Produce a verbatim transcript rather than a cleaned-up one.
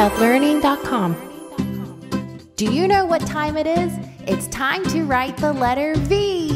Health Learning dot com. Do you know what time it is? It's time to write the letter V.